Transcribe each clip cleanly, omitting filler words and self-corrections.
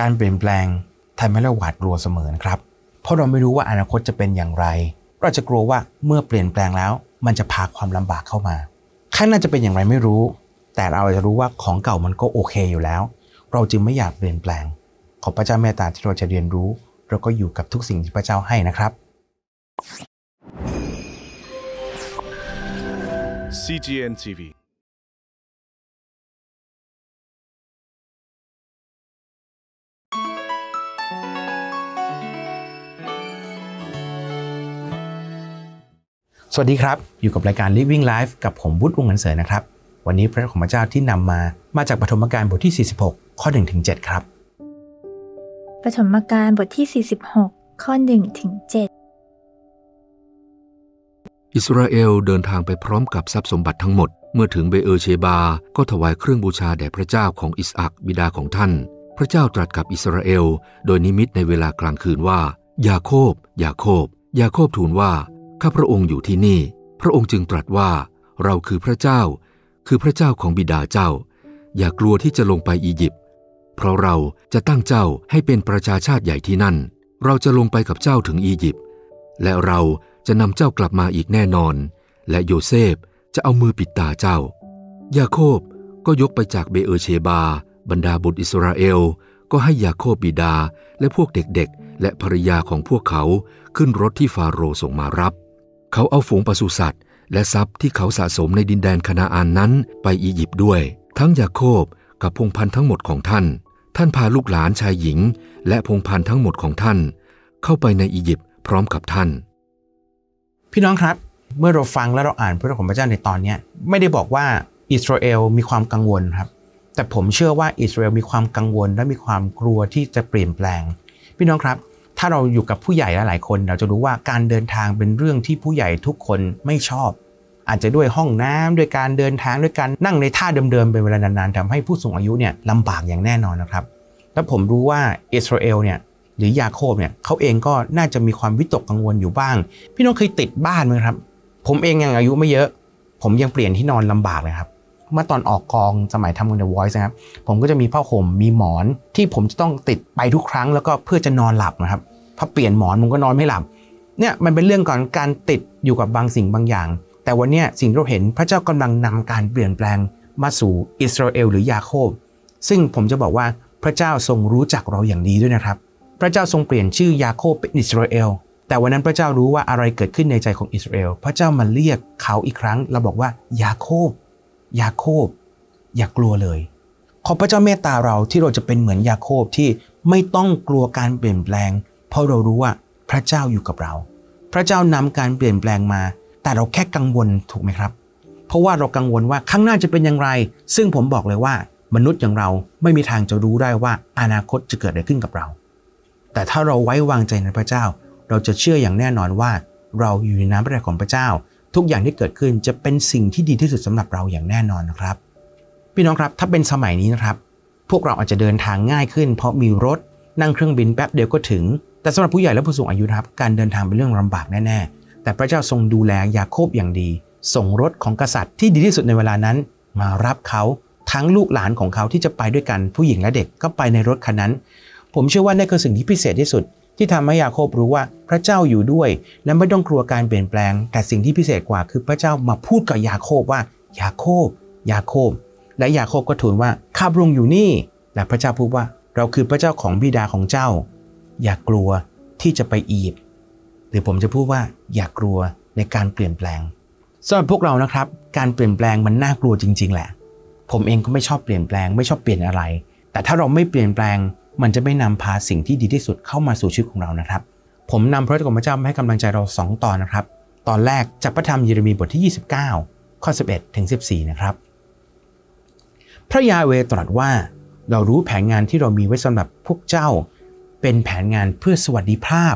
การเปลี่ยนแปลงทำให้เราหวาดกลัวเสมอครับเพราะเราไม่รู้ว่าอนาคตจะเป็นอย่างไรเราจะกลัวว่าเมื่อเปลี่ยนแปลงแล้วมันจะพาความลำบากเข้ามาข้างหน้าจะเป็นอย่างไรไม่รู้แต่เราจะรู้ว่าของเก่ามันก็โอเคอยู่แล้วเราจึงไม่อยากเปลี่ยนแปลงขอพระเจ้าเมตตาที่เราจะเรียนรู้เราก็อยู่กับทุกสิ่งที่พระเจ้าให้นะครับ CGN TVสวัสดีครับอยู่กับรายการ Living Life กับผมวุฒิวงศ์อันเสริญนะครับวันนี้พระของพระเจ้าที่นำมาจากปฐมกาลบทที่46ข้อ 1-7 ครับปฐมกาลบทที่46ข้อ 1-7 อิสราเอลเดินทางไปพร้อมกับทรัพย์สมบัติทั้งหมดเมื่อถึงเบเอเชบาก็ถวายเครื่องบูชาแด่พระเจ้าของอิสอัคบิดาของท่านพระเจ้าตรัสกับอิสราเอลโดยนิมิตในเวลากลางคืนว่ายาโคบยาโคบยาโคบทูลว่าข้าพระองค์อยู่ที่นี่พระองค์จึงตรัสว่าเราคือพระเจ้าคือพระเจ้าของบิดาเจ้าอย่ากลัวที่จะลงไปอียิปต์เพราะเราจะตั้งเจ้าให้เป็นประชาชาติใหญ่ที่นั่นเราจะลงไปกับเจ้าถึงอียิปต์และเราจะนำเจ้ากลับมาอีกแน่นอนและโยเซฟจะเอามือปิดตาเจ้ายาโคบก็ยกไปจากเบเอเชบาบรรดาบุตรอิสราเอลก็ให้ยาโคบบิดาและพวกเด็กๆและภรรยาของพวกเขาขึ้นรถที่ฟาโรห์ส่งมารับเขาเอาฝูงปศุสัตว์และทรัพย์ที่เขาสะสมในดินแดนคณาอานนั้นไปอียิปต์ด้วยทั้งยาโคบกับพงศ์พันธุ์ทั้งหมดของท่านท่านพาลูกหลานชายหญิงและพงศ์พันธุ์ทั้งหมดของท่านเข้าไปในอียิปต์พร้อมกับท่านพี่น้องครับเมื่อเราฟังและเราอ่านพระธรรมของพระเจ้าในตอนนี้ไม่ได้บอกว่าอิสราเอลมีความกังวลครับแต่ผมเชื่อว่าอิสราเอลมีความกังวลและมีความกลัวที่จะเปลี่ยนแปลงพี่น้องครับถ้าเราอยู่กับผู้ใหญ่หลายๆคนเราจะรู้ว่าการเดินทางเป็นเรื่องที่ผู้ใหญ่ทุกคนไม่ชอบอาจจะด้วยห้องน้ำด้วยการเดินทางด้วยการนั่งในท่าเดิมๆเป็นเวลานานๆทำให้ผู้สูงอายุเนี่ยลำบากอย่างแน่นอนนะครับและผมรู้ว่าอิสราเอลเนี่ยหรือยาโคบเนี่ยเขาเองก็น่าจะมีความวิตกกังวลอยู่บ้างพี่น้องเคยติดบ้านไหมครับผมเองยังอายุไม่เยอะผมยังเปลี่ยนที่นอนลำบากเลยครับเมื่อตอนออกกองสมัยทำงาน The Voice นะครับผมก็จะมีผ้าห่มมีหมอนที่ผมจะต้องติดไปทุกครั้งแล้วก็เพื่อจะนอนหลับนะครับพอเปลี่ยนหมอนผมก็นอนไม่หลับเนี่ยมันเป็นเรื่องก่อนการติดอยู่กับบางสิ่งบางอย่างแต่วันนี้สิ่งที่เราเห็นพระเจ้ากำลังนำการเปลี่ยนแปลงมาสู่อิสราเอลหรือยาโคบซึ่งผมจะบอกว่าพระเจ้าทรงรู้จักเราอย่างดีด้วยนะครับพระเจ้าทรงเปลี่ยนชื่อยาโคบเป็นอิสราเอลแต่วันนั้นพระเจ้ารู้ว่าอะไรเกิดขึ้นในใจของอิสราเอลพระเจ้ามาเรียกเขาอีกครั้งเราบอกว่ายาโคบยาโคบอย่ากลัวเลยขอพระเจ้าเมตตาเราที่เราจะเป็นเหมือนยาโคบที่ไม่ต้องกลัวการเปลี่ยนแปลงเพราะเรารู้ว่าพระเจ้าอยู่กับเราพระเจ้านำการเปลี่ยนแปลงมาแต่เราแค่กังวลถูกไหมครับเพราะว่าเรากังวลว่าข้างหน้าจะเป็นอย่างไรซึ่งผมบอกเลยว่ามนุษย์อย่างเราไม่มีทางจะรู้ได้ว่าอนาคตจะเกิดอะไรขึ้นกับเราแต่ถ้าเราไว้วางใจในพระเจ้าเราจะเชื่ออย่างแน่นอนว่าเราอยู่ในน้ำพระทัยของพระเจ้าทุกอย่างที่เกิดขึ้นจะเป็นสิ่งที่ดีที่สุดสำหรับเราอย่างแน่นอนนะครับพี่น้องครับถ้าเป็นสมัยนี้นะครับพวกเราอาจจะเดินทางง่ายขึ้นเพราะมีรถนั่งเครื่องบินแป๊บเดียวก็ถึงแต่สำหรับผู้ใหญ่และผู้สูงอายุครับการเดินทางเป็นเรื่องลำบากแน่ๆแต่พระเจ้าทรงดูแลยาโคบอย่างดีส่งรถของกษัตริย์ที่ดีที่สุดในเวลานั้นมารับเขาทั้งลูกหลานของเขาที่จะไปด้วยกันผู้หญิงและเด็กก็ไปในรถคันนั้นผมเชื่อว่านั่นคือสิ่งที่พิเศษที่สุดที่ทำให้ยาโคบรู้ว่าพระเจ้าอยู่ด้วยและไม่ต้องกลัวการเปลี่ยนแปลงแต่สิ่งที่พิเศษกว่าคือพระเจ้ามาพูดกับยาโคบว่ายาโคบยาโคบและยาโคบก็ทูลว่าข้าพระองค์อยู่นี่และพระเจ้าพูดว่าเราคือพระเจ้าของบิดาของเจ้าอย่ากลัวที่จะไปอียิปต์หรือผมจะพูดว่าอย่ากลัวในการเปลี่ยนแปลงสำหรับพวกเรานะครับการเปลี่ยนแปลงมันน่ากลัวจริงๆแหละผมเองก็ไม่ชอบเปลี่ยนแปลงไม่ชอบเปลี่ยนอะไรแต่ถ้าเราไม่เปลี่ยนแปลงมันจะไม่นำพาสิ่งที่ดีที่สุดเข้ามาสู่ชีวิตของเรานะครับผมนำพระธรรมของพระเจ้ามาให้กำลังใจเรา2 ตอนนะครับตอนแรกจากพระธรรมเยเรมีบทที่29ข้อ 11-14 นะครับพระยาห์เวห์ตรัสว่าเรารู้แผนงานที่เรามีไว้สำหรับพวกเจ้าเป็นแผนงานเพื่อสวัสดิภาพ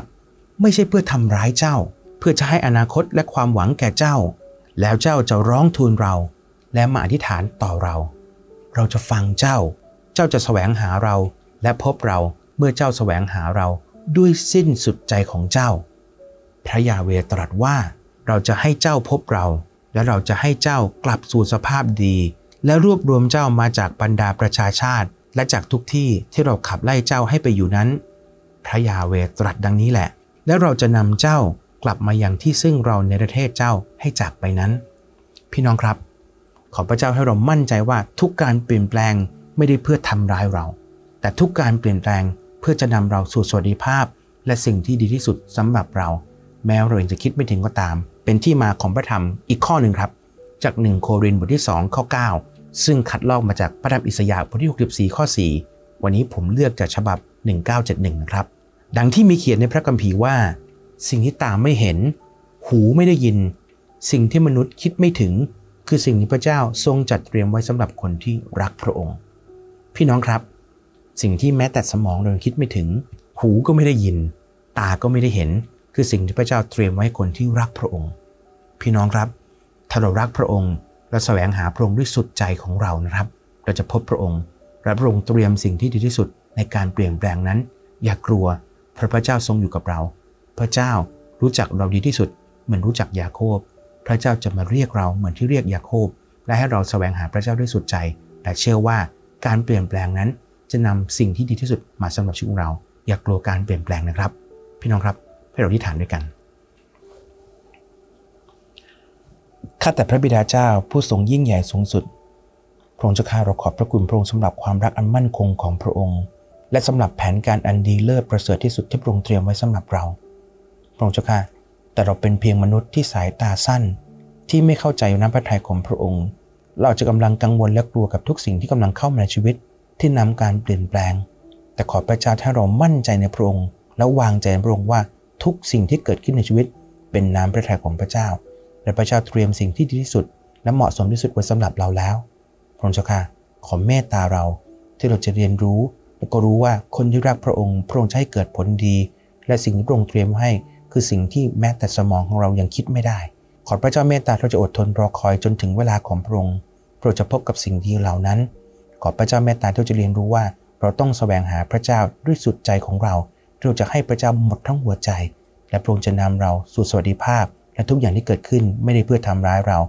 ไม่ใช่เพื่อทำร้ายเจ้าเพื่อจะให้อนาคตและความหวังแก่เจ้าแล้วเจ้าจะร้องทูลเราและมาอธิษฐานต่อเราเราจะฟังเจ้าเจ้าจะแสวงหาเราและพบเราเมื่อเจ้าแสวงหาเราด้วยสิ้นสุดใจของเจ้าพระยาห์เวห์ตรัสว่าเราจะให้เจ้าพบเราและเราจะให้เจ้ากลับสู่สภาพดีและรวบรวมเจ้ามาจากบรรดาประชาชาติ และจากทุกที่ที่เราขับไล่เจ้าให้ไปอยู่นั้นพระยาเวตรัสดังนี้แหละและเราจะนำเจ้ากลับมาอย่างที่ซึ่งเราในประเทศเจ้าให้จากไปนั้นพี่น้องครับขอพระเจ้าให้เรามั่นใจว่าทุกการเปลี่ยนแปลงไม่ได้เพื่อทำร้ายเราแต่ทุกการเปลี่ยนแปลงเพื่อจะนำเราสู่สวัสดิภาพและสิ่งที่ดีที่สุดสำหรับเราแม้เราจะคิดไม่ถึงก็ตามเป็นที่มาของพระธรรมอีกข้อหนึ่งครับจาก1โครินธ์บทที่2ข้อ9ซึ่งคัดลอกมาจากพระธรรมอิสยาห์บทที่64ข้อ4วันนี้ผมเลือกจากฉบับ1971นะครับดังที่มีเขียนในพระคัมภีร์ว่าสิ่งที่ตาไม่เห็นหูไม่ได้ยินสิ่งที่มนุษย์คิดไม่ถึงคือสิ่งที่พระเจ้าทรงจัดเตรียมไว้สำหรับคนที่รักพระองค์พี่น้องครับสิ่งที่แม้แต่สมองเราคิดไม่ถึงหูก็ไม่ได้ยินตาก็ไม่ได้เห็นคือสิ่งที่พระเจ้าเตรียมไว้คนที่รักพระองค์พี่น้องครับถ้าเรารักพระองค์และแสวงหาพระองค์ด้วยสุดใจของเรานะครับเราจะพบพระองค์และพระองค์เตรียมสิ่งที่ดีที่สุดในการเปลี่ยนแปลงนั้นอย่ากลัวเพราะพระเจ้าทรงอยู่กับเราพระเจ้ารู้จักเราดีที่สุดเหมือนรู้จักยาโคบพระเจ้าจะมาเรียกเราเหมือนที่เรียกยาโคบและให้เราแสวงหาพระเจ้าด้วยสุดใจและเชื่อว่าการเปลี่ยนแปลงนั้นจะนำสิ่งที่ดีที่สุดมาสำหรับชีวิตของเราอย่ากลัวการเปลี่ยนแปลงนะครับพี่น้องครับให้เราอธิษฐานด้วยกันข้าแต่พระบิดาเจ้าผู้ทรงยิ่งใหญ่สูงสุดพระองค์เจ้าข้าเราขอบพระคุณพระองค์สำหรับความรักอันมั่นคงของพระองค์และสำหรับแผนการอันดีเลิศประเสริฐที่สุดที่พระองค์เตรียมไว้สำหรับเราพระองค์เจ้าข้าแต่เราเป็นเพียงมนุษย์ที่สายตาสั้นที่ไม่เข้าใจน้ำพระทัยของพระองค์เราจะกำลังกังวลและกลัวกับทุกสิ่งที่กำลังเข้ามาในชีวิตที่นำการเปลี่ยนแปลงแต่ขอพระเจ้าให้เรามั่นใจในพระองค์และวางใจในพระองค์ว่าทุกสิ่งที่เกิดขึ้นในชีวิตเป็นน้ำพระทัยของพระเจ้าและพระเจ้าเตรียมสิ่งที่ดีที่สุดและเหมาะสมที่สุดไว้สำหรับเราแล้วพระองค์เจ้าข้าขอเมตตาเราที่เราจะเรียนรู้และก็รู้ว่าคนที่รักพระองค์พระองค์จะให้เกิดผลดีและสิ่งที่พระองค์เตรียมให้คือสิ่งที่แม้แต่สมองของเรายังคิดไม่ได้ขอพระเจ้าเมตตาเราจะอดทนรอคอยจนถึงเวลาของพระองค์โปรดจะพบกับสิ่งดีเหล่านั้นขอพระเจ้าเมตตาเราจะเรียนรู้ว่าเราต้องแสวงหาพระเจ้าด้วยสุดใจของเราเราจะให้พระเจ้าหมดทั้งหัวใจและพระองค์จะนำเราสู่สวัสดิภาพและทุกอย่างที่เกิดขึ้นไม่ได้เพื่อทำร้ายเรา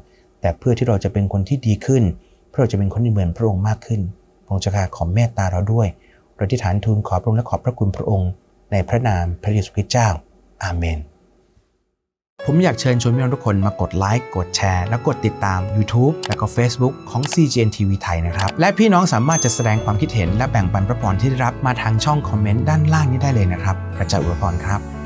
แต่เพื่อที่เราจะเป็นคนที่ดีขึ้นเพื่อเราจะเป็นคนที่เหมือนพระองค์มากขึ้นพระองค์จะขอเมตตาเราด้วยเราที่ฐานทูลขอพระองค์และขอบพระคุณพระองค์ในพระนามพระเยซูคริสต์เจ้าอาเมนผมอยากเชิญชวนพี่น้องทุกคนมากดไลค์กดแชร์และกดติดตาม YouTube และก็ Facebook ของ CGN TV ไทยนะครับและพี่น้องสามารถจะแสดงความคิดเห็นและแบ่งปันพระพรที่ได้รับมาทางช่องคอมเมนต์ด้านล่างนี้ได้เลยนะครับพระเจ้าอวยพรครับ